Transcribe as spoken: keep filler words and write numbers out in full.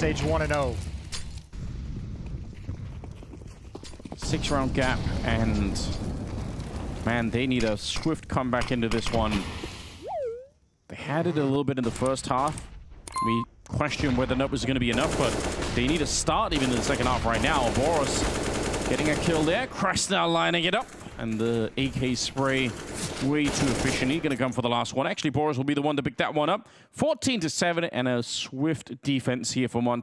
stage one and oh. Six round gap, and man, they need a swift comeback into this one. They had it a little bit in the first half. We question whether that was going to be enough, but they need a start even in the second half right now. Boris getting a kill there. Krasna lining it up, and the A K spray way too efficient. He's going to come for the last one. Actually, Boris will be the one to pick that one up. fourteen to seven, and a swift defense here for Montana.